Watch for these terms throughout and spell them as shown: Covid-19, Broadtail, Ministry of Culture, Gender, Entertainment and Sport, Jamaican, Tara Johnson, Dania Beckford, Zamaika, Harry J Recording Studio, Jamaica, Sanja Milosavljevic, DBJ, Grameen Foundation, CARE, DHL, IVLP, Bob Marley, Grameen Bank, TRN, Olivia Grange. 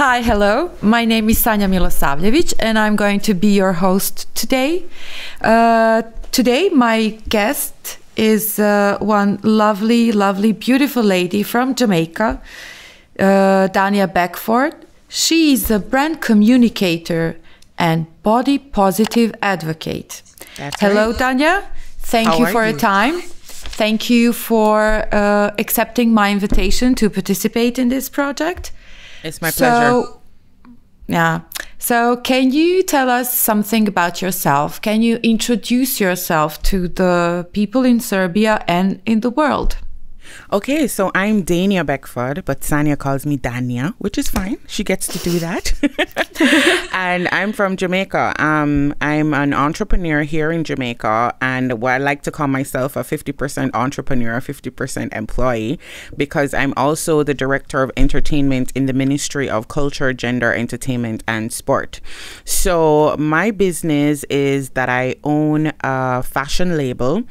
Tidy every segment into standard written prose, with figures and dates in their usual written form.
Hi, hello. My name is Sanja Milosavljevic and I'm going to be your host today. Today my guest is one lovely, lovely, beautiful lady from Jamaica, Dania Beckford. She is a brand communicator and body positive advocate. That's hello, right. Dania. Thank you for your time. Thank you for accepting my invitation to participate in this project. It's my pleasure. Yeah. So can you tell us something about yourself? Can you introduce yourself to the people in Serbia and in the world? Okay, so I'm Dania Beckford, but Sanja calls me Dania, which is fine. She gets to do that. And I'm from Jamaica. I'm an entrepreneur here in Jamaica, and what I like to call myself a 50% entrepreneur, 50% employee, because I'm also the director of entertainment in the Ministry of Culture, Gender, Entertainment and Sport. So my business is that I own a fashion label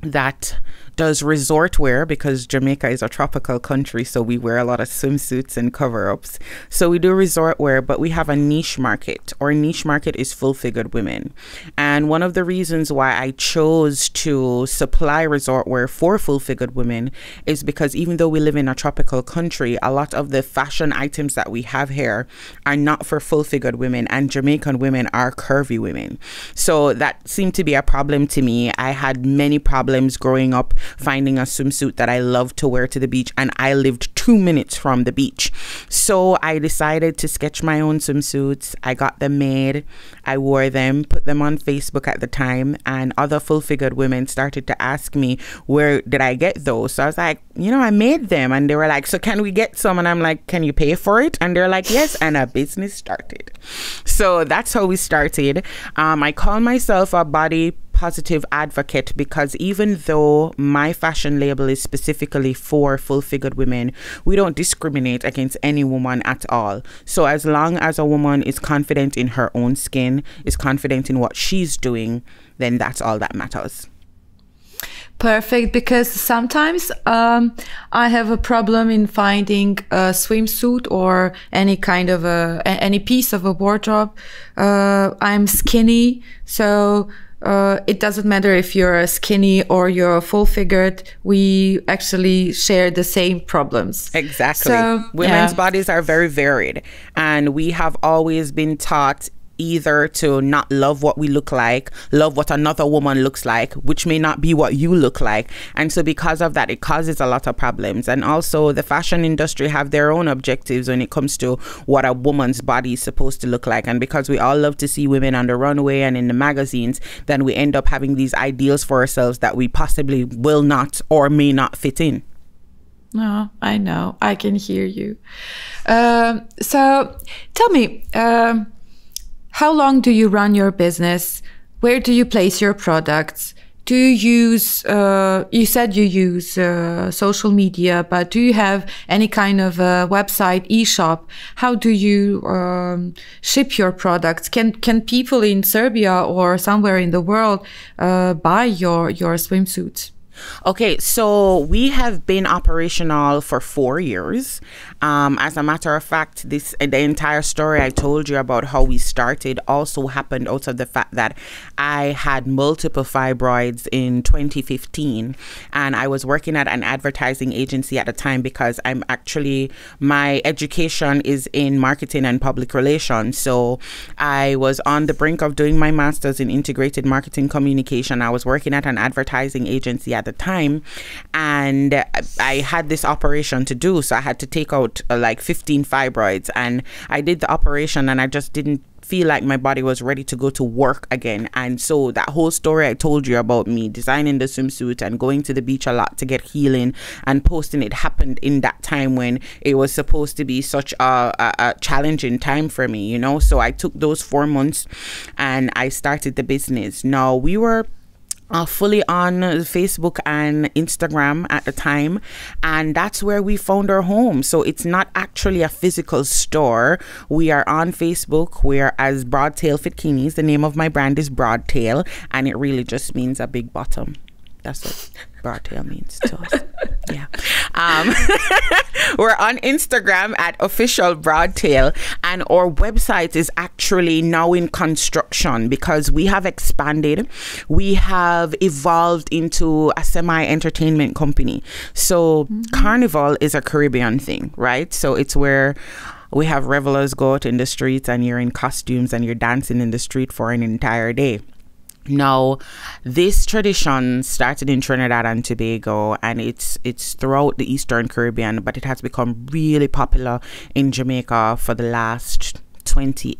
that does resort wear, because Jamaica is a tropical country, so we wear a lot of swimsuits and cover-ups. So we do resort wear, but we have a niche market. Our niche market is full-figured women. And one of the reasons why I chose to supply resort wear for full-figured women is because even though we live in a tropical country, a lot of the fashion items that we have here are not for full-figured women, and Jamaican women are curvy women. So that seemed to be a problem to me. I had many problems growing up finding a swimsuit that I love to wear to the beach, and I lived 2 minutes from the beach. So I decided to sketch my own swimsuits. I got them made, I wore them, put them on Facebook at the time, and other full-figured women started to ask me, where did I get those? So I was like, you know, I made them. And they were like, so can we get some? And I'm like, can you pay for it? And they're like, yes. And a business started. So that's how we started. I call myself a body positive advocate because even though my fashion label is specifically for full-figured women, we don't discriminate against any woman at all. So as long as a woman is confident in her own skin, is confident in what she's doing, then that's all that matters. Perfect, because sometimes I have a problem in finding a swimsuit or any kind of any piece of a wardrobe. I'm skinny, so it doesn't matter if you're skinny or you're full-figured. We actually share the same problems. Exactly. So, women's bodies are very varied, and we have always been taught either to not love what we look like, love what another woman looks like, which may not be what you look like. And so because of that, it causes a lot of problems. And also the fashion industry have their own objectives when it comes to what a woman's body is supposed to look like. And because we all love to see women on the runway and in the magazines, then we end up having these ideals for ourselves that we possibly will not or may not fit in. No, I know. I can hear you. So tell me, how long do you run your business? Where do you place your products? Do you use, you said you use social media, but do you have any kind of a website, e-shop? How do you ship your products? Can people in Serbia or somewhere in the world buy your swimsuits? Okay, so we have been operational for 4 years. As a matter of fact, the entire story I told you about how we started also happened out of the fact that I had multiple fibroids in 2015, and I was working at an advertising agency at the time because I'm actually, my education is in marketing and public relations. So I was on the brink of doing my master's in integrated marketing communication. I was working at an advertising agency at the time, and I had this operation to do, so I had to take out like 15 fibroids, and I did the operation, and I just didn't feel like my body was ready to go to work again. And so that whole story I told you about me designing the swimsuit and going to the beach a lot to get healing and posting, it happened in that time when it was supposed to be such a challenging time for me, you know. So I took those 4 months and I started the business. Now we were fully on Facebook and Instagram at the time, and that's where we found our home. So it's not actually a physical store. We are on Facebook. We are as Broadtail Fitkinis. The name of my brand is Broadtail, and it really just means a big bottom. That's what Broadtail means to us. Yeah. We're on Instagram at official Broadtail, and our website is actually now in construction because we have expanded. We have evolved into a semi-entertainment company. So Carnival is a Caribbean thing, right? So it's where we have revelers go out in the streets and you're in costumes and you're dancing in the street for an entire day. Now, this tradition started in Trinidad and Tobago, and it's throughout the Eastern Caribbean, but it has become really popular in Jamaica for the last 20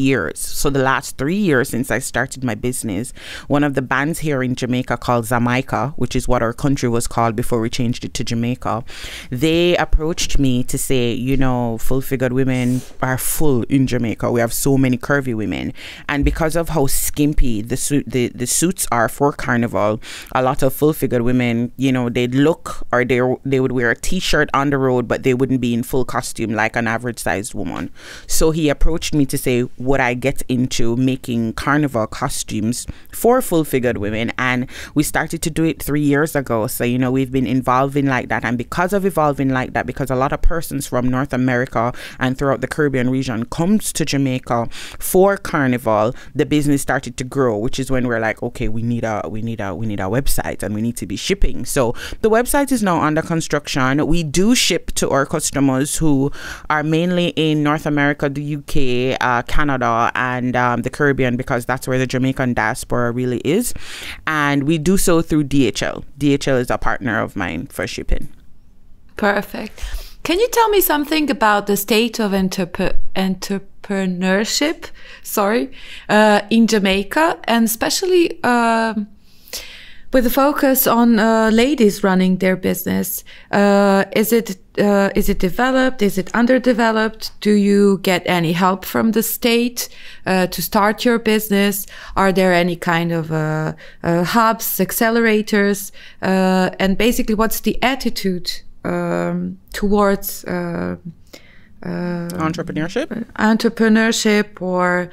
years. So the last 3 years since I started my business, one of the bands here in Jamaica called Zamaika, which is what our country was called before we changed it to Jamaica, they approached me to say, you know, full-figured women are full in Jamaica. We have so many curvy women. And because of how skimpy the suits are for Carnival, a lot of full-figured women, you know, they'd look, or they would wear a t-shirt on the road, but they wouldn't be in full costume like an average-sized woman. So he approached me to say, would I get into making Carnival costumes for full-figured women? And we started to do it 3 years ago. So, you know, we've been evolving like that. And because of evolving like that, because a lot of persons from North America and throughout the Caribbean region comes to Jamaica for Carnival, the business started to grow, which is when we're like, okay, we need a website, and we need to be shipping. So the website is now under construction. We do ship to our customers who are mainly in North America, the UK, Canada, and the Caribbean, because that's where the Jamaican diaspora really is. And we do so through DHL. DHL is a partner of mine for shipping. Perfect. Can you tell me something about the state of entrepreneurship, sorry, in Jamaica, and especially with a focus on ladies running their business? Is it developed? Is it underdeveloped? Do you get any help from the state to start your business? Are there any kind of hubs, accelerators? And basically, what's the attitude towards entrepreneurship, or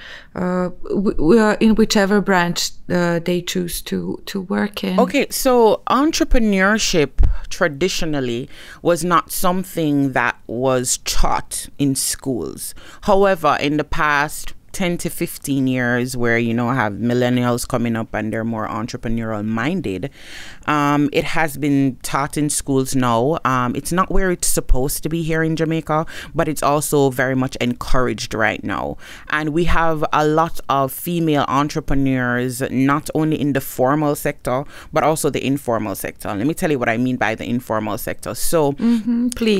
in whichever branch they choose to work in? Okay, so entrepreneurship traditionally was not something that was taught in schools. However, in the past 10 to 15 years, where, you know, I have millennials coming up and they're more entrepreneurial minded, it has been taught in schools now. It's not where it's supposed to be here in Jamaica, but it's also very much encouraged right now. And we have a lot of female entrepreneurs, not only in the formal sector, but also the informal sector. Let me tell you what I mean by the informal sector. So please.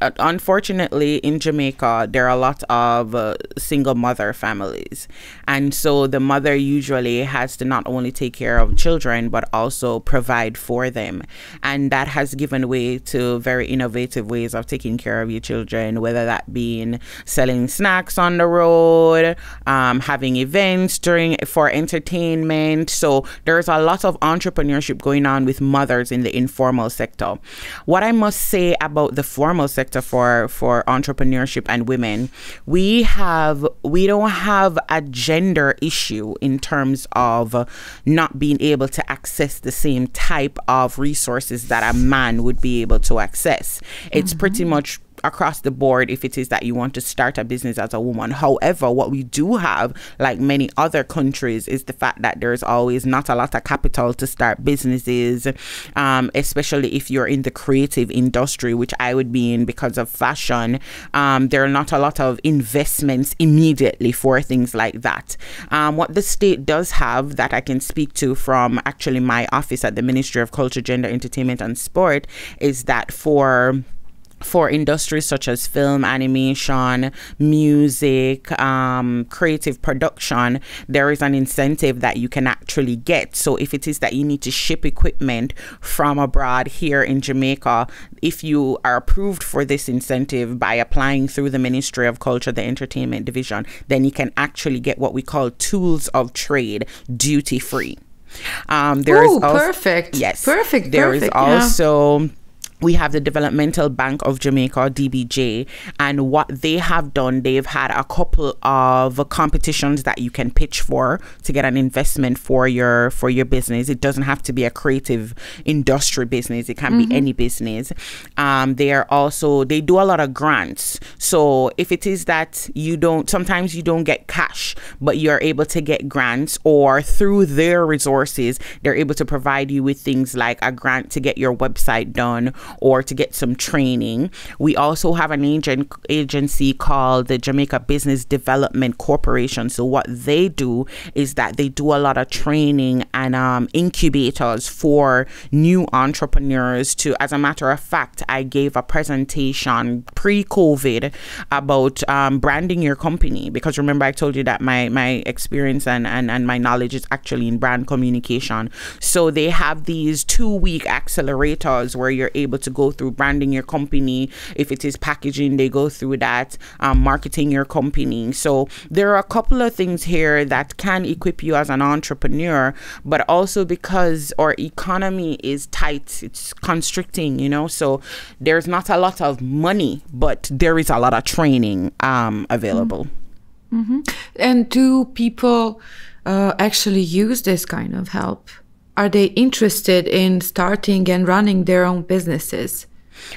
Unfortunately, in Jamaica, there are a lot of single mother families, and so the mother usually has to not only take care of children but also provide for them, and that has given way to very innovative ways of taking care of your children, whether that being selling snacks on the road, having events for entertainment. So there's a lot of entrepreneurship going on with mothers in the informal sector. What I must say about the formal sector for entrepreneurship and women, we don't have a gender issue in terms of not being able to access the same type of resources that a man would be able to access. It's pretty much across the board if it is that you want to start a business as a woman. However, what we do have, like many other countries, is the fact that there's always not a lot of capital to start businesses, especially if you're in the creative industry, which I would be in because of fashion. There are not a lot of investments immediately for things like that. What the state does have that I can speak to from actually my office at the Ministry of Culture, Gender, Entertainment and Sport is that for industries such as film, animation, music, creative production, there is an incentive that you can actually get. So if it is that you need to ship equipment from abroad here in Jamaica, if you are approved for this incentive by applying through the Ministry of Culture, the Entertainment Division, then you can actually get what we call tools of trade duty free. There is also, yes, perfect. There is also we have the Developmental Bank of Jamaica, DBJ, and what they have done, they've had a couple of competitions that you can pitch for to get an investment for your business. It doesn't have to be a creative industry business. It can be any business. They are also, they do a lot of grants. So if it is that you don't, sometimes you don't get cash, but you're able to get grants, or through their resources, they're able to provide you with things like a grant to get your website done, or to get some training. We also have an agency called the Jamaica Business Development Corporation. So what they do is that they do a lot of training and incubators for new entrepreneurs to, as a matter of fact, I gave a presentation pre-COVID about branding your company, because remember I told you that my experience and my knowledge is actually in brand communication. So they have these 2-week accelerators where you're able to go through branding your company. If it is packaging, they go through that, marketing your company. So there are a couple of things here that can equip you as an entrepreneur, but also because our economy is tight, it's constricting, you know, so there's not a lot of money, but there is a lot of training available. Mm-hmm. And do people actually use this kind of help? Are they interested in starting and running their own businesses?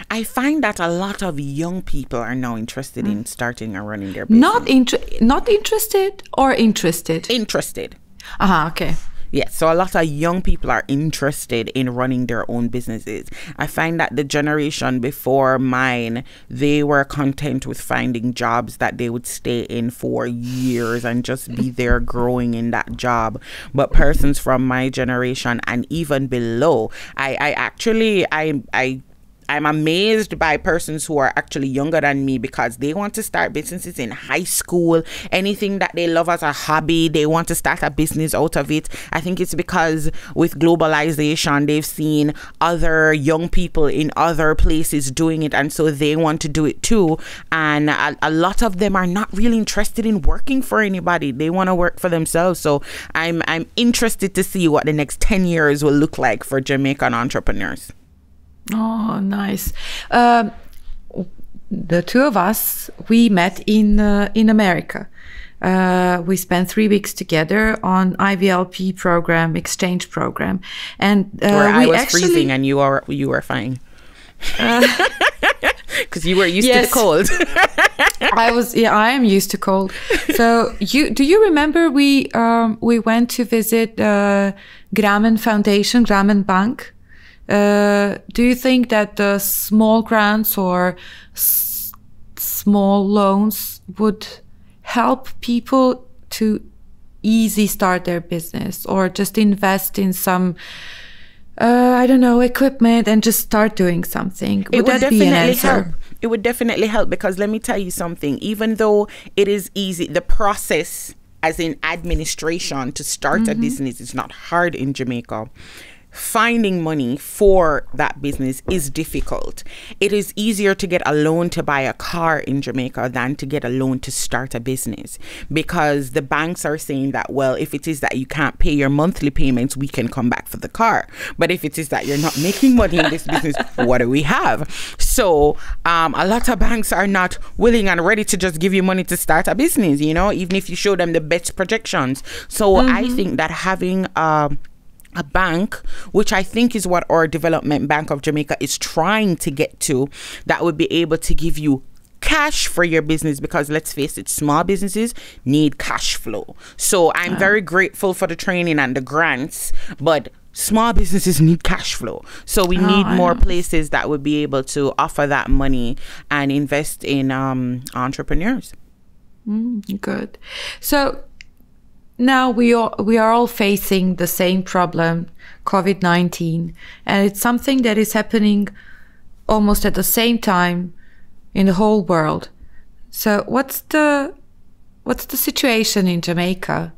I find that a lot of young people are now interested in starting and running their business. Not interested or interested? Interested. Okay. Yes, so a lot of young people are interested in running their own businesses. I find that the generation before mine, they were content with finding jobs that they would stay in for years and just be there growing in that job. But persons from my generation and even below, I'm amazed by persons who are actually younger than me, because they want to start businesses in high school, anything that they love as a hobby, they want to start a business out of it. I think it's because with globalization, they've seen other young people in other places doing it, and so they want to do it too. And a lot of them are not really interested in working for anybody. They want to work for themselves. So I'm interested to see what the next 10 years will look like for Jamaican entrepreneurs. Oh, nice. The two of us, we met in America. We spent 3 weeks together on IVLP program, exchange program. And where I was actually freezing and you were fine. Because you were used to the cold. I am used to cold. So do you remember we went to visit Grameen Foundation, Grameen Bank? Do you think that the small grants or small loans would help people to easily start their business, or just invest in some, I don't know, equipment and just start doing something? Would that definitely help? It would definitely help, because let me tell you something, even though it is easy, the process as in administration to start a business is not hard in Jamaica. Finding money for that business is difficult. It is easier to get a loan to buy a car in Jamaica than to get a loan to start a business, because the banks are saying that, well, if it is that you can't pay your monthly payments, we can come back for the car. But if it is that you're not making money in this business, what do we have? So a lot of banks are not willing and ready to just give you money to start a business, you know, even if you show them the best projections. So I think that having a bank, which I think is what our Development Bank of Jamaica is trying to get to, that would be able to give you cash for your business, because let's face it, small businesses need cash flow. So I'm very grateful for the training and the grants, but small businesses need cash flow. So we need more places that would be able to offer that money and invest in entrepreneurs. Good. So now we are all facing the same problem, COVID-19, and it's something that is happening almost at the same time in the whole world. So what's the situation in Jamaica?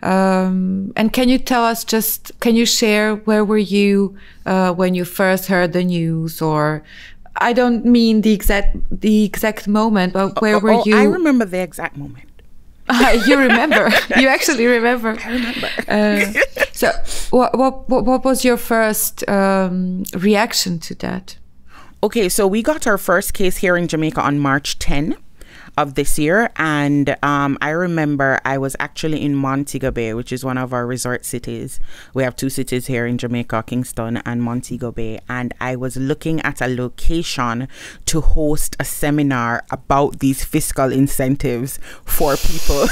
And can you tell us, just can you share where were you when you first heard the news? Or I don't mean the exact moment, but where were you? I remember the exact moment. You remember? You actually remember? I remember. So, what was your first reaction to that? Okay, so we got our first case here in Jamaica on March 10 of this year, and I remember I was actually in Montego Bay, which is one of our resort cities. We have two cities here in Jamaica, Kingston and Montego Bay, and I was looking at a location to host a seminar about these fiscal incentives for people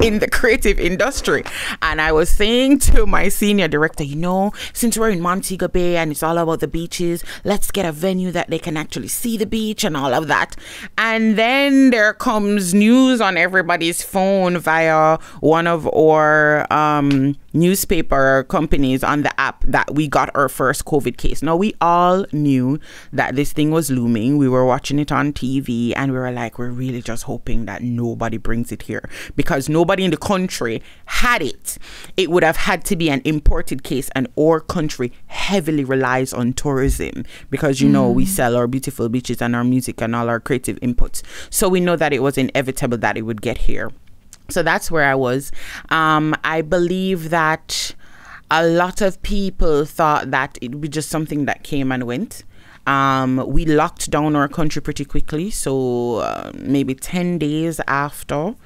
in the creative industry. And I was saying to my senior director, you know, since we're in Montego Bay and it's all about the beaches, let's get a venue that they can actually see the beach and all of that. And then there comes news on everybody's phone via one of our newspaper companies on the app that we got our first COVID case. Now, we all knew that this thing was looming. We were watching it on TV and we were like, we're really just hoping that nobody brings it here, because nobody in the country had it. It would have had to be an imported case, and our country heavily relies on tourism because, you know, we sell our beautiful beaches and our music and all our creative inputs. So we know that it was inevitable that it would get here. So that's where I was. I believe that a lot of people thought that it would be just something that came and went. We locked down our country pretty quickly. So maybe 10 days after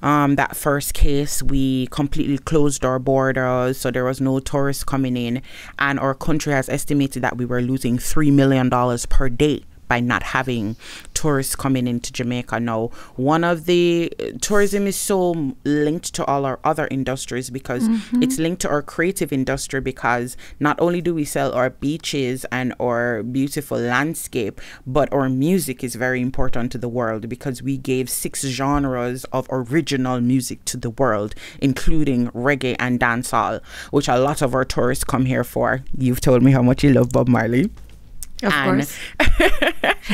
that first case, we completely closed our borders. So there was no tourists coming in. And our country has estimated that we were losing $3 million per day by not having tourists coming into Jamaica. Now, one of the tourism is so linked to all our other industries, because it's linked to our creative industry, because not only do we sell our beaches and our beautiful landscape, but our music is very important to the world, because we gave 6 genres of original music to the world, including reggae and dancehall, which a lot of our tourists come here for. You've told me how much you love Bob Marley. Of course.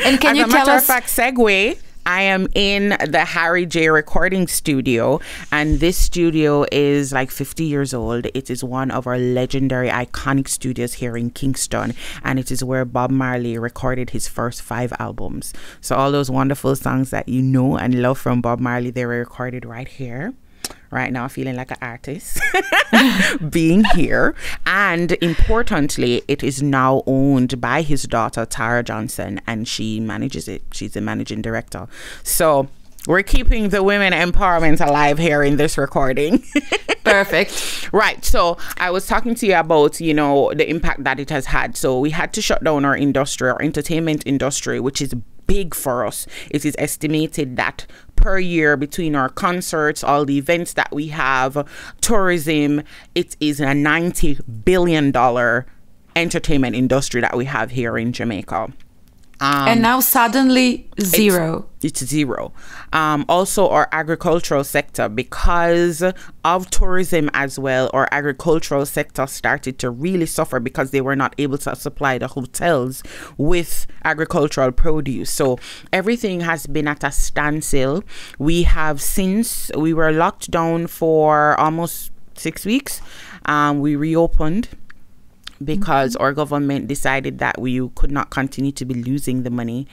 And can you tell us? As a matter of fact, segue, I am in the Harry J Recording Studio, and this studio is like 50 years old. It is one of our legendary, iconic studios here in Kingston, and it is where Bob Marley recorded his first 5 albums. So all those wonderful songs that you know and love from Bob Marley, they were recorded right here. Right now, feeling like an artist being here. And importantly, it is now owned by his daughter, Tara Johnson, and she manages it. She's the managing director. So we're keeping the women empowerment alive here in this recording. Perfect. Right. So I was talking to you about, you know, the impact that it has had. So we had to shut down our industry, our entertainment industry, which is big for us. It is estimated that per year, between our concerts, all the events that we have, tourism, it is a $90 billion entertainment industry that we have here in Jamaica. And now suddenly zero. It's zero. Also, our agricultural sector, because of tourism as well, our agricultural sector started to really suffer because they were not able to supply the hotels with agricultural produce. So everything has been at a standstill. We have, since we were locked down for almost 6 weeks, we reopened, because our government decided that we could not continue to be losing the money.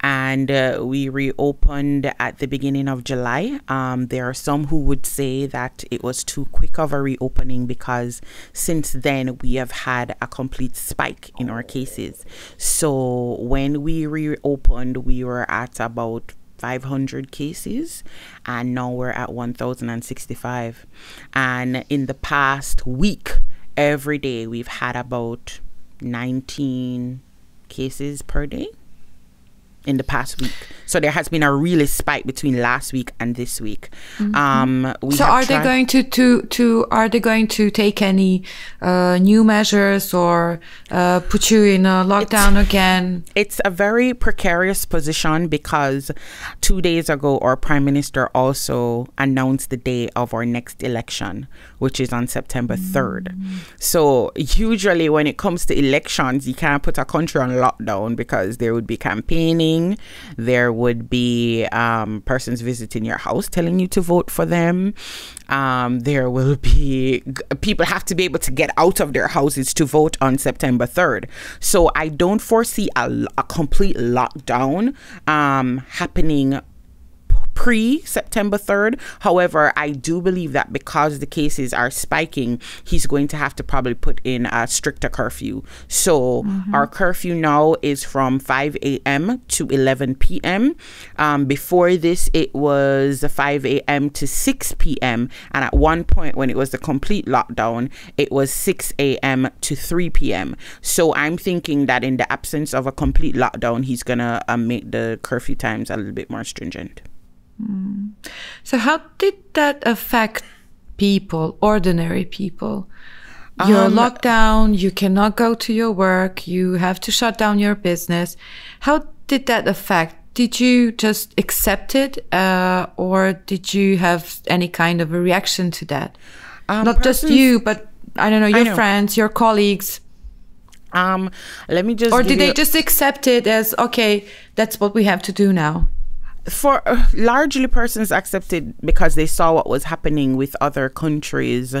And we reopened at the beginning of July. There are some who would say that it was too quick of a reopening, because since then we have had a complete spike in our cases. So when we reopened, we were at about 500 cases, and now we're at 1,065. And in the past week, every day we've had about 19 cases per day in the past week. So there has been a really spike between last week and this week. So are they going to take any new measures, or put you in a lockdown again? It's a very precarious position, because 2 days ago our Prime Minister also announced the day of our next election, which is on September 3rd. So usually when it comes to elections, you can't put a country on lockdown, because there would be campaigning, there would be persons visiting your house telling you to vote for them. There will be, people have to be able to get out of their houses to vote on September 3rd. So I don't foresee a complete lockdown happening pre-September 3rd. However, I do believe that because the cases are spiking, he's going to have to probably put in a stricter curfew. So our curfew now is from 5 a.m. to 11 p.m. Before this, it was 5 a.m. to 6 p.m. And at one point when it was the complete lockdown, it was 6 a.m. to 3 p.m. So I'm thinking that in the absence of a complete lockdown, he's going to make the curfew times a little bit more stringent. So how did that affect people, ordinary people? You're locked down, you cannot go to your work, you have to shut down your business. How did that affect? Did you just accept it or did you have any kind of a reaction to that? Not just you, but I don't know, your friends, your colleagues. Let me just... Or did they just accept it as, okay, that's what we have to do now? For largely persons accepted because they saw what was happening with other countries.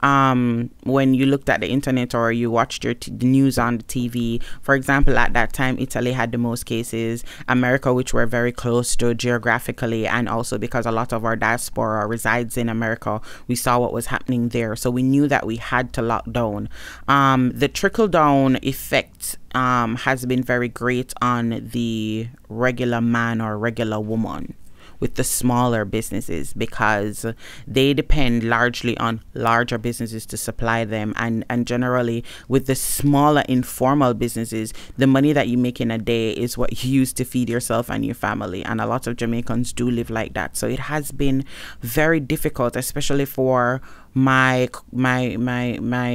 When you looked at the internet or you watched your the news on the TV, for example, at that time, Italy had the most cases, America, which we're very close to geographically, and also because a lot of our diaspora resides in America, we saw what was happening there. So we knew that we had to lock down. The trickle-down effect has been very great on the regular man or regular woman with the smaller businesses, because they depend largely on larger businesses to supply them, and generally with the smaller informal businesses, the money that you make in a day is what you use to feed yourself and your family, and a lot of Jamaicans do live like that. So it has been very difficult, especially for my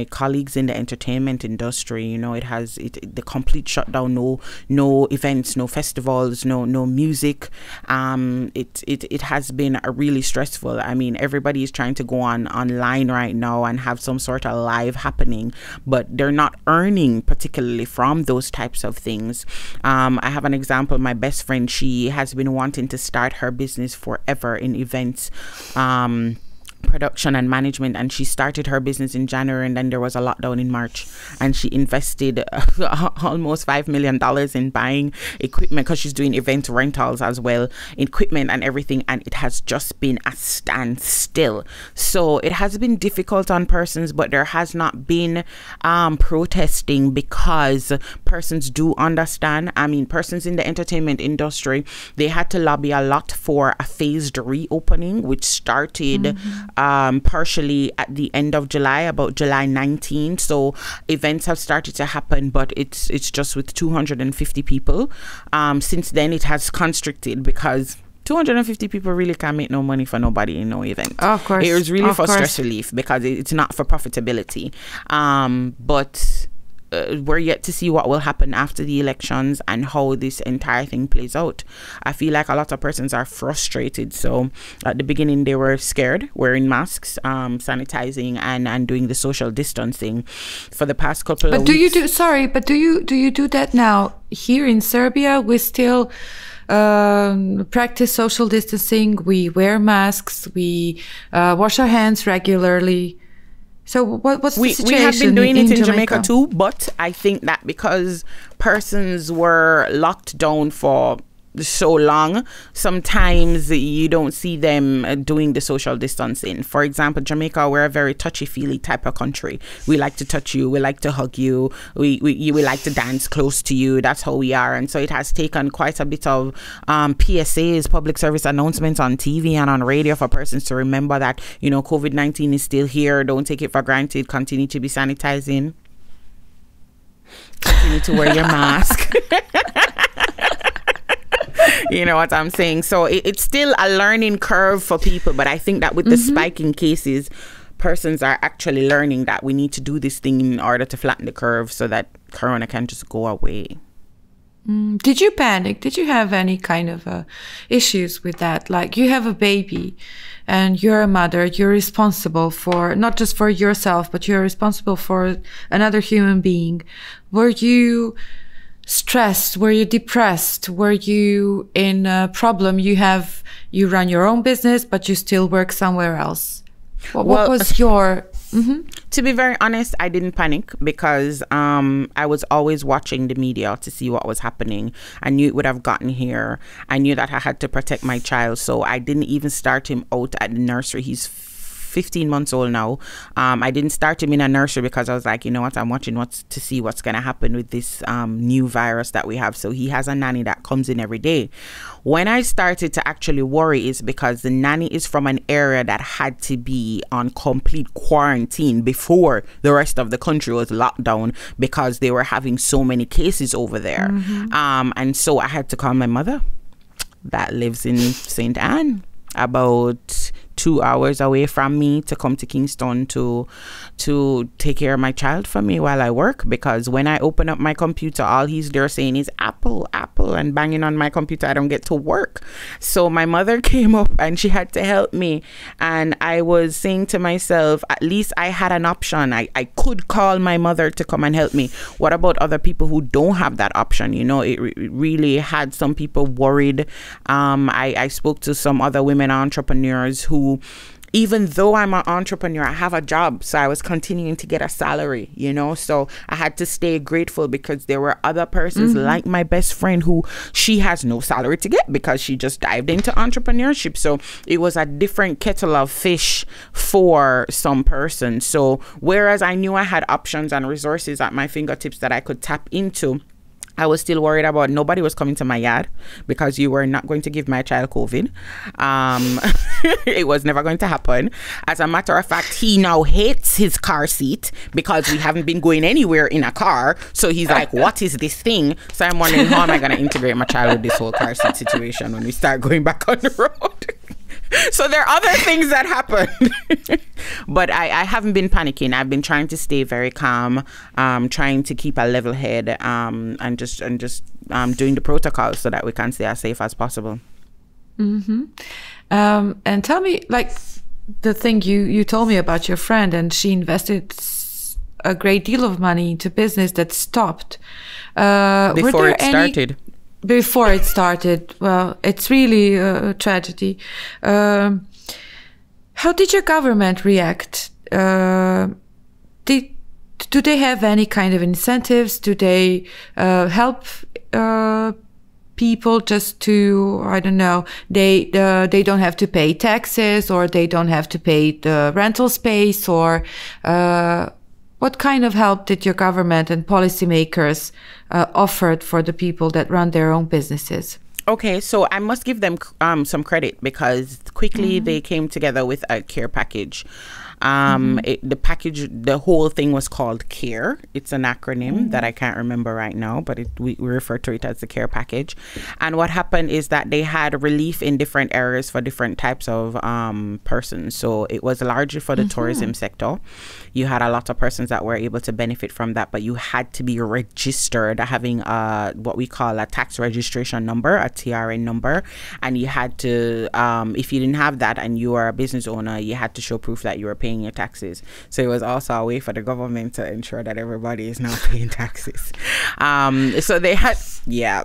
colleagues in the entertainment industry. You know, it has the complete shutdown, no events, no festivals, no music. It has been really stressful. I mean, everybody is trying to go online right now and have some sort of live happening, but they're not earning particularly from those types of things. I have an example. My best friend, she has been wanting to start her business forever in events, production and management, and she started her business in January, and then there was a lockdown in March, and she invested almost $5 million in buying equipment, because she's doing event rentals as well, equipment and everything, and it has just been a standstill. So it has been difficult on persons, but there has not been protesting, because persons do understand. I mean, persons in the entertainment industry, they had to lobby a lot for a phased reopening, which started partially at the end of July, about July 19. So events have started to happen, but it's just with 250 people. Since then, it has constricted, because 250 people really can't make no money for nobody in no event. Of course. It was really for stress relief, because it's not for profitability. But... we're yet to see what will happen after the elections and how this entire thing plays out. I feel like a lot of persons are frustrated. So at the beginning, they were scared, wearing masks, sanitizing, and doing the social distancing for the past couple of weeks. But do you do that now? Here in Serbia, we still practice social distancing. We wear masks. We wash our hands regularly. So what's the situation? We have been doing it in Jamaica too, but I think that because persons were locked down for so long, sometimes you don't see them doing the social distancing. For example, Jamaica, we're a very touchy-feely type of country. We like to touch you, we like to hug you, we like to dance close to you. That's how we are. And so it has taken quite a bit of PSAs, public service announcements on TV and on radio for persons to remember that, you know, COVID-19 is still here, don't take it for granted, continue to be sanitizing, continue to wear your mask. You know what I'm saying? So it's still a learning curve for people, but I think that with the spike in cases, persons are actually learning that we need to do this thing in order to flatten the curve so that corona can just go away. Did you panic? Did you have any kind of issues with that? Like, you have a baby and you're a mother, you're responsible for, not just for yourself, but you're responsible for another human being. Were you stressed? Were you depressed? Were you in a problem? You run your own business, but you still work somewhere else. What was your To be very honest, I didn't panic because I was always watching the media to see what was happening. I knew it would have gotten here. I knew that I had to protect my child, so I didn't even start him out at the nursery. He's 15 months old now. I didn't start him in a nursery because I was like, you know what, I'm watching to see what's going to happen with this new virus that we have. So he has a nanny that comes in every day. When I started to actually worry is because the nanny is from an area that had to be on complete quarantine before the rest of the country was locked down because they were having so many cases over there. And so I had to call my mother that lives in St. Anne, about 2 hours away from me, to come to Kingston to take care of my child for me while I work, because when I open up my computer, all he's there saying is Apple, Apple, and banging on my computer. I don't get to work. So my mother came up and she had to help me, and I was saying to myself, at least I had an option. I could call my mother to come and help me. What about other people who don't have that option? You know, it really had some people worried. I spoke to some other women entrepreneurs who, even though I'm an entrepreneur, I have a job, so I was continuing to get a salary, you know, so I had to stay grateful because there were other persons like my best friend who she has no salary to get because she just dived into entrepreneurship. So it was a different kettle of fish for some person. So whereas I knew I had options and resources at my fingertips that I could tap into, I was still worried about nobody was coming to my yard because you were not going to give my child COVID. It was never going to happen. As a matter of fact, he now hates his car seat because we haven't been going anywhere in a car. So he's like, what is this thing? So I'm wondering, how am I going to integrate my child with this whole car seat situation when we start going back on the road? So there are other things that happened. But I haven't been panicking. I've been trying to stay very calm, trying to keep a level head, and just doing the protocols so that we can stay as safe as possible. And tell me, like, the thing you told me about your friend, and she invested a great deal of money into business that stopped before it started. Before it started. Well, it's really a tragedy. How did your government react? Do they have any kind of incentives? Do they help people just to, I don't know, they don't have to pay taxes, or they don't have to pay the rental space, or what kind of help did your government and policymakers offered for the people that run their own businesses? Okay, so I must give them some credit because quickly they came together with a CARE package. The package, the whole thing was called CARE. It's an acronym that I can't remember right now, but we refer to it as the CARE package. And what happened is that they had relief in different areas for different types of persons. So it was largely for the tourism sector. You had a lot of persons that were able to benefit from that, but you had to be registered, having what we call a tax registration number, a TRN number. And you had to, if you didn't have that and you are a business owner, you had to show proof that you were paying your taxes. So it was also a way for the government to ensure that everybody is not paying taxes. So they had, yeah.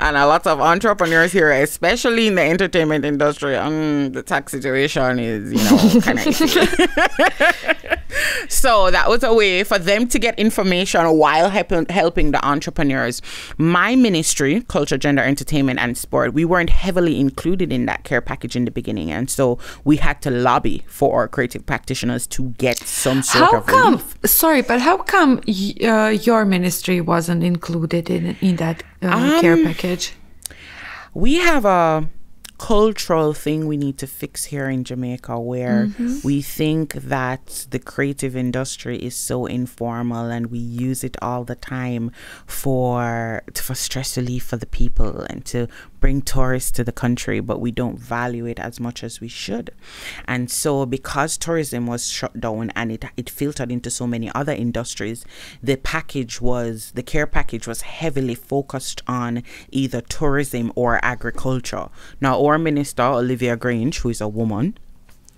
And a lot of entrepreneurs here, especially in the entertainment industry, the tax situation is, you know, kind of So that was a way for them to get information while helping the entrepreneurs. My ministry, Culture, Gender, Entertainment and Sport, we weren't heavily included in that CARE package in the beginning. And so we had to lobby for our creative practitioners to get some sort of relief. Sorry, but how come your ministry wasn't included in that CARE package? We have a cultural thing we need to fix here in Jamaica, where we think that the creative industry is so informal and we use it all the time for stress relief for the people and to bring tourists to the country, but we don't value it as much as we should. And so because tourism was shut down and it filtered into so many other industries, the CARE package was heavily focused on either tourism or agriculture. Now, our minister, Olivia Grange, who is a woman,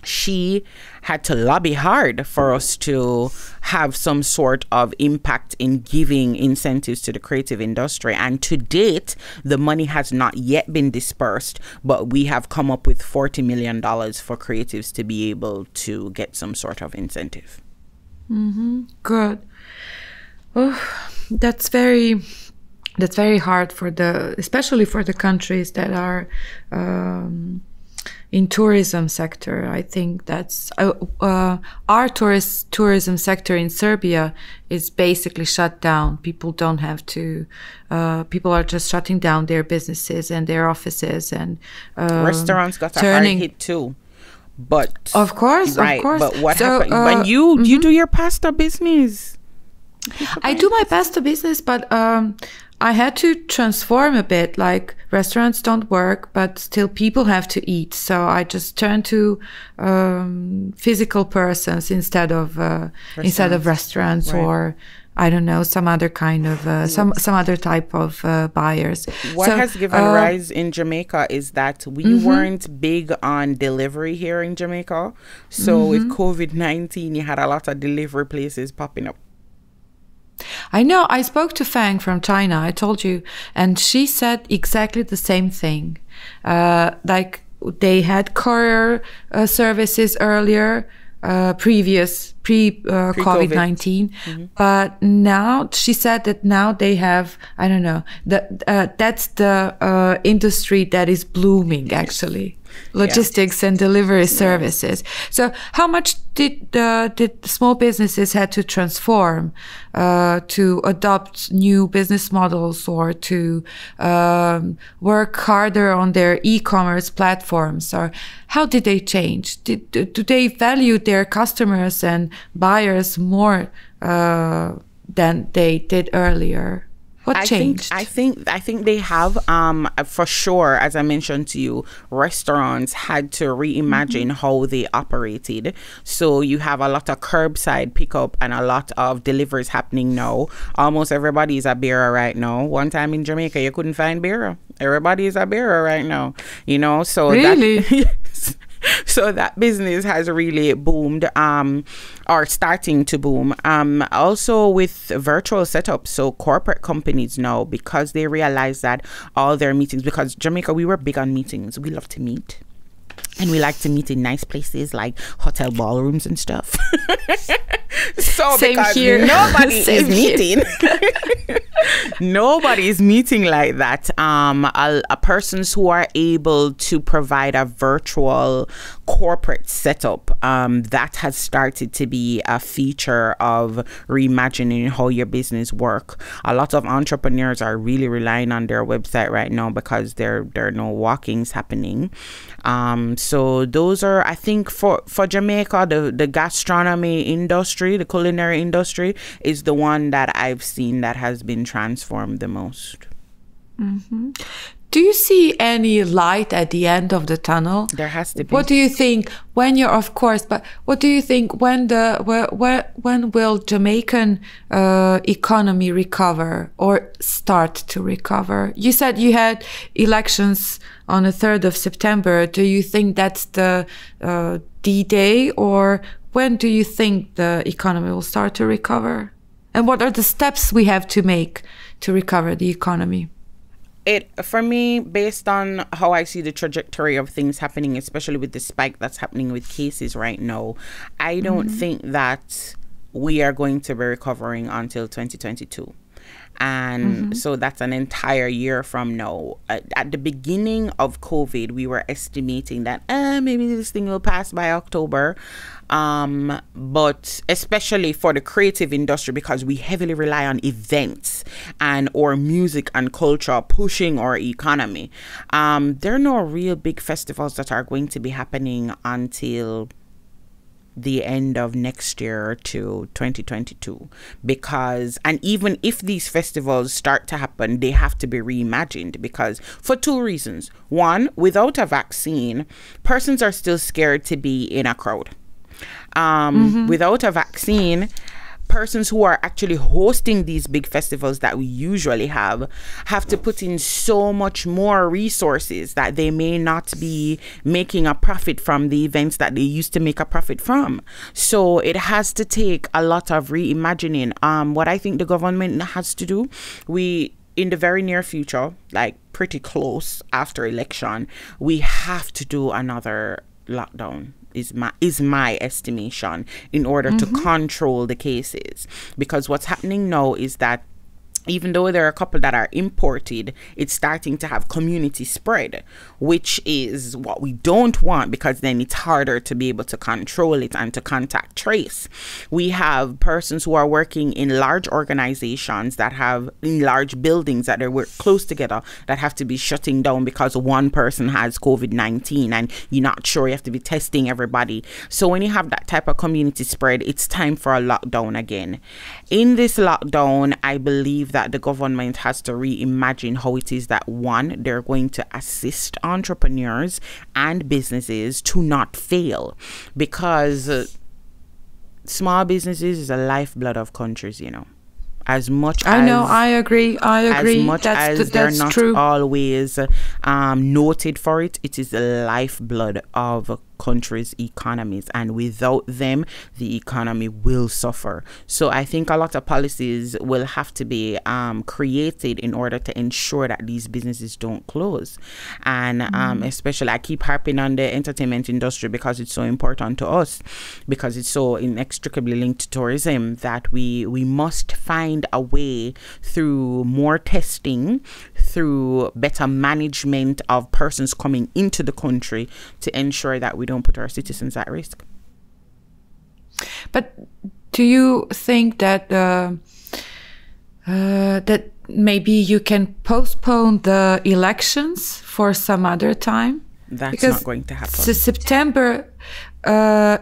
she had to lobby hard for us to have some sort of impact in giving incentives to the creative industry. And to date, the money has not yet been dispersed, but we have come up with $40 million for creatives to be able to get some sort of incentive. Mm-hmm. Good. Oh, that's very hard for the, especially for the countries that are in tourism sector. I think that's our tourism sector in Serbia is basically shut down. People don't have to. People are just shutting down their businesses and their offices, and restaurants got a hard hit too. But of course, right, of course. But what happened when you mm-hmm. you do your pasta business? I do my pasta business, but I had to transform a bit. Like, restaurants don't work, but still people have to eat. So I just turned to physical persons instead of restaurants, right. Or I don't know, some other kind of some other type of buyers. What has given rise in Jamaica is that we weren't big on delivery here in Jamaica. So with COVID-19, you had a lot of delivery places popping up. I know. I spoke to Fang from China, I told you, and she said exactly the same thing. Like, they had courier services earlier, pre-COVID-19, but now she said that now they have, I don't know, that that's the industry that is blooming, actually. Logistics and delivery services. So how much did small businesses had to transform to adopt new business models, or to work harder on their e-commerce platforms? Or how did they change? Do they value their customers and buyers more than they did earlier? What changed? I think they have for sure, as I mentioned to you, restaurants had to reimagine how they operated. So you have a lot of curbside pickup and a lot of deliveries happening now. Almost everybody is a bearer right now. One time in Jamaica, you couldn't find bearer. Everybody is a bearer right now. You know, so really. So that business has really boomed, or starting to boom. Also with virtual setups, so corporate companies now, because they realize that all their meetings, because Jamaica, we were big on meetings. We love to meet. And we like to meet in nice places like hotel ballrooms and stuff. So same because here. Nobody same is meeting. Nobody is meeting like that. Persons who are able to provide a virtual corporate setup, that has started to be a feature of reimagining how your business work. A lot of entrepreneurs are really relying on their website right now because there are no walk-ins happening. So those are, I think, for Jamaica, the gastronomy industry, the culinary industry is the one that I've seen that has been transformed the most. Mm-hmm. Do you see any light at the end of the tunnel? There has to be. What do you think when you're, of course, but what do you think when will Jamaican economy recover or start to recover? You said you had elections on the 3rd of September. Do you think that's the D-Day, or when do you think the economy will start to recover? And what are the steps we have to make to recover the economy? For me, based on how I see the trajectory of things happening, especially with the spike that's happening with cases right now, I don't think that we are going to be recovering until 2022. And so that's an entire year from now. At the beginning of COVID, we were estimating that maybe this thing will pass by October. But especially for the creative industry, because we heavily rely on events and or music and culture pushing our economy. There are no real big festivals that are going to be happening until the end of next year to 2022, because, and even if these festivals start to happen, they have to be reimagined, because for two reasons. One, without a vaccine, persons are still scared to be in a crowd. Without a vaccine, persons who are actually hosting these big festivals that we usually have to put in so much more resources that they may not be making a profit from the events that they used to make a profit from. So it has to take a lot of reimagining. What I think the government has to do, in the very near future, like pretty close after election, we have to do another lockdown. Is my estimation, in order to control the cases, because what's happening now is that even though there are a couple that are imported, it's starting to have community spread, which is what we don't want, because then it's harder to be able to control it and to contact trace. We have persons who are working in large organizations that have in large buildings that are close together that have to be shutting down because one person has COVID-19 and you're not sure, you have to be testing everybody. So when you have that type of community spread, it's time for a lockdown again. In this lockdown, I believe that the government has to reimagine how it is that, one, they're going to assist entrepreneurs and businesses to not fail, because small businesses is the lifeblood of countries, you know. As much as I know, I agree. As much as they're not always noted for it, it is the lifeblood of countries' economies, and without them, the economy will suffer. So I think a lot of policies will have to be created in order to ensure that these businesses don't close. And especially, I keep harping on the entertainment industry because it's so important to us, because it's so inextricably linked to tourism, that we must find a way, through more testing, through better management of persons coming into the country, to ensure that we don't put our citizens at risk. But do you think that that maybe you can postpone the elections for some other time? That's because not going to happen. September,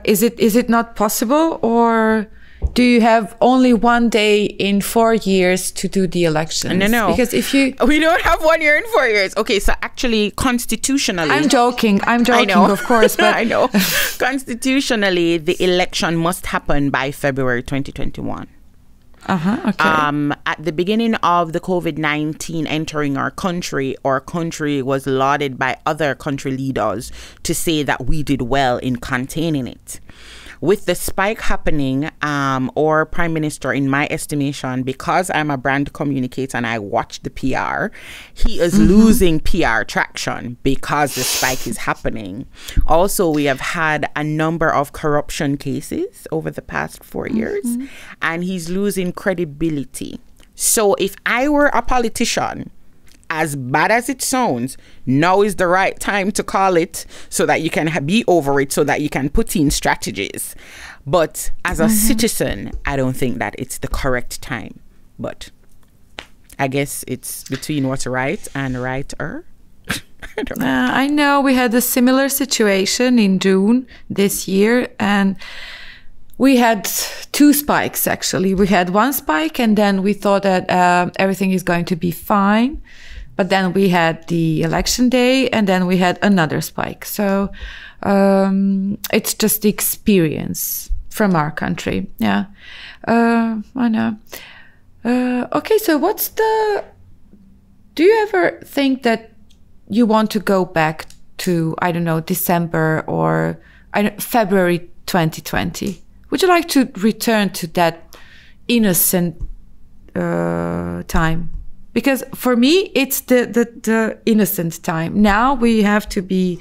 is it not possible, or? Do you have only 1 day in 4 years to do the elections? No. Because if we don't have 1 year in 4 years. Okay, so actually, constitutionally, I'm joking, I know. Of course, but I know. Constitutionally, the election must happen by February 2021. Okay. At the beginning of the COVID-19 entering our country was lauded by other country leaders to say that we did well in containing it. With the spike happening, our prime minister, in my estimation, because I'm a brand communicator and I watch the PR, he is losing PR traction because the spike is happening. Also, we have had a number of corruption cases over the past 4 years, and he's losing credibility. So if I were a politician, as bad as it sounds, now is the right time to call it, so that you can be over it, so that you can put in strategies. But as a citizen, I don't think that it's the correct time. But I guess it's between what's right and right-er. I know we had a similar situation in June this year, and we had two spikes, actually. We had one spike, and then we thought that everything is going to be fine. But then we had the election day, and then we had another spike. So it's just the experience from our country. Yeah, I know. Okay, so what's the... Do you ever think that you want to go back to, I don't know, December or February 2020? Would you like to return to that innocent time? Because for me, it's the innocent time. Now we have to be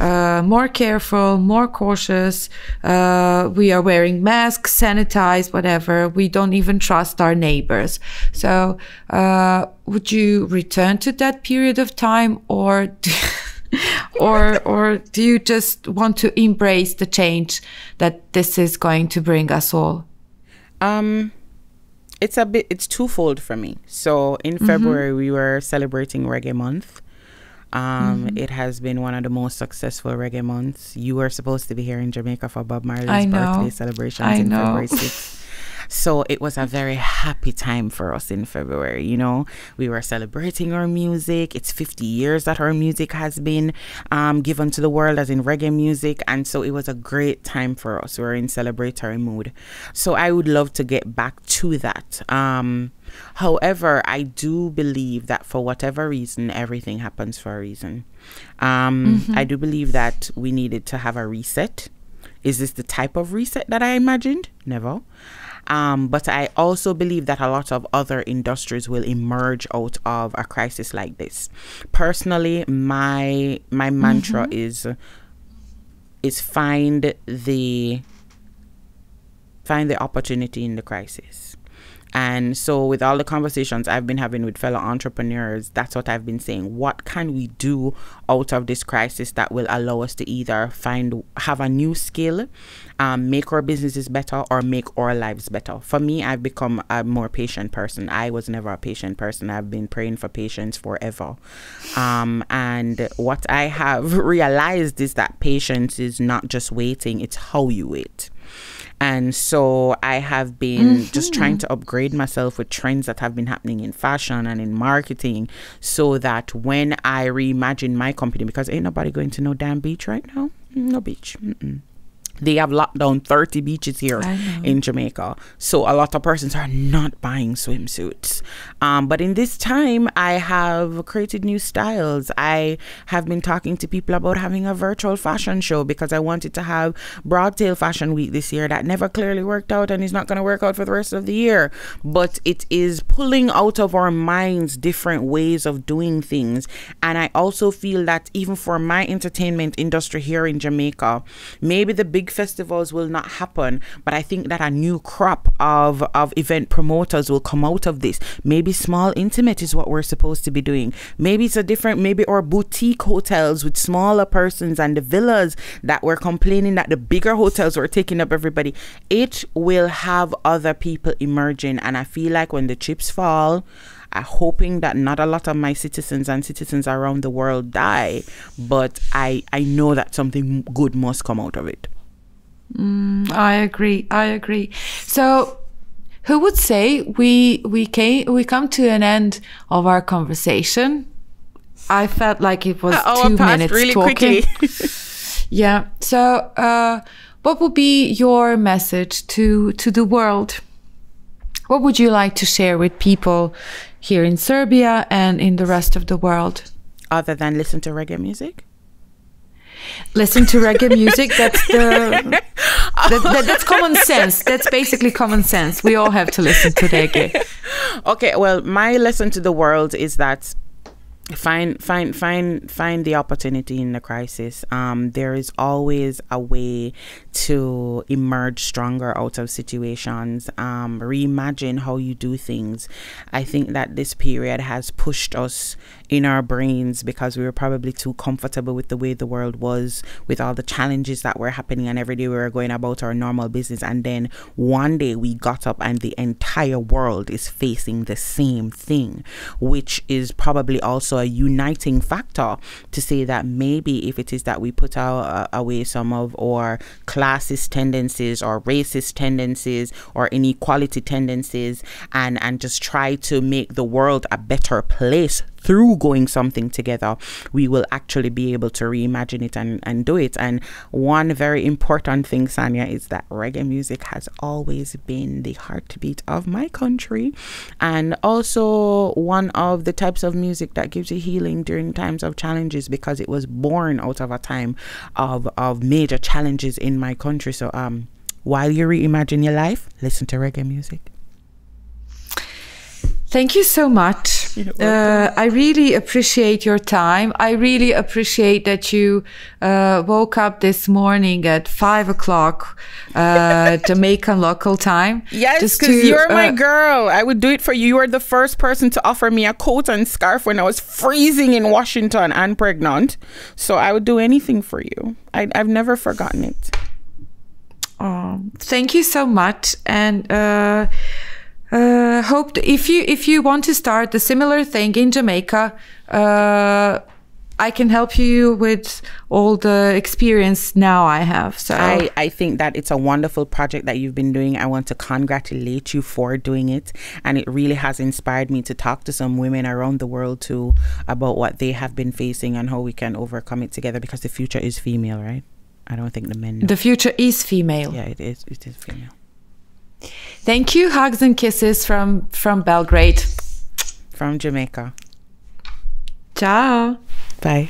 more careful, more cautious. We are wearing masks, sanitized, whatever. We don't even trust our neighbors. So would you return to that period of time, or or do you just want to embrace the change that this is going to bring us all? It's twofold for me. So in February we were celebrating Reggae Month. It has been one of the most successful reggae months. You were supposed to be here in Jamaica for Bob Marley's birthday celebrations in February 6th. So it was a very happy time for us in February. You know, we were celebrating our music. It's 50 years that our music has been given to the world, as in reggae music. And so it was a great time for us. We were in celebratory mood. So I would love to get back to that. However, I do believe that for whatever reason, everything happens for a reason. I do believe that we needed to have a reset. Is this the type of reset that I imagined? Never. But I also believe that a lot of other industries will emerge out of a crisis like this. Personally, my mantra is find the opportunity in the crisis. And so with all the conversations I've been having with fellow entrepreneurs, that's what I've been saying. What can we do out of this crisis that will allow us to either have a new skill, make our businesses better, or make our lives better? For me, I've become a more patient person. I was never a patient person. I've been praying for patience forever. And what I have realized is that patience is not just waiting, it's how you wait. And so I have been just trying to upgrade myself with trends that have been happening in fashion and in marketing, so that when I reimagine my company, because ain't nobody going to no damn beach right now. No beach. They have locked down 30 beaches here in Jamaica. So a lot of persons are not buying swimsuits. But in this time, I have created new styles. I have been talking to people about having a virtual fashion show, because I wanted to have Broadtail Fashion Week this year. That never clearly worked out, and is not going to work out for the rest of the year. But it is pulling out of our minds different ways of doing things. And I also feel that even for my entertainment industry here in Jamaica, maybe the big festivals will not happen, but I think that a new crop of event promoters will come out of this. Maybe small intimate is what we're supposed to be doing. Maybe it's a different, maybe our boutique hotels with smaller persons and the villas that were complaining that the bigger hotels were taking up everybody. It will have other people emerging, and I feel like when the chips fall, I'm hoping that not a lot of my citizens around the world die, but I know that something good must come out of it. I agree. So who would say we come to an end of our conversation? I felt like it was 2 minutes really talking. Yeah. So what would be your message to the world? What would you like to share with people here in Serbia and in the rest of the world? Other than listen to reggae music? Listen to reggae music. That's the that's common sense. That's basically common sense. We all have to listen to reggae. Okay, well, my lesson to the world is that find the opportunity in the crisis. There is always a way to emerge stronger out of situations. Reimagine how you do things. I think that this period has pushed us in our brains, because we were probably too comfortable with the way the world was, with all the challenges that were happening, and every day we were going about our normal business, and then one day we got up and the entire world is facing the same thing, which is probably also a uniting factor to say that maybe if it is that we put away some of our classist tendencies or racist tendencies or inequality tendencies, and just try to make the world a better place through going something together, we will actually be able to reimagine it and do it. And one very important thing, Sanja, is that reggae music has always been the heartbeat of my country, and also one of the types of music that gives you healing during times of challenges, because it was born out of a time of major challenges in my country. So while you reimagine your life, listen to reggae music. Thank you so much. I really appreciate your time. I really appreciate that you woke up this morning at 5 o'clock Jamaican local time. Yes, because you're my girl. I would do it for you. You were the first person to offer me a coat and scarf when I was freezing in Washington and pregnant. So I would do anything for you. I've never forgotten it. Thank you so much. And... hope if you want to start a similar thing in Jamaica, I can help you with all the experience now I have. So I think that it's a wonderful project that you've been doing. I want to congratulate you for doing it. And it really has inspired me to talk to some women around the world too about what they have been facing and how we can overcome it together, because the future is female, right? I don't think the men know. The future is female. Yeah, it is. It is female. Thank you. Hugs and kisses from Belgrade. From Jamaica. Ciao. Bye.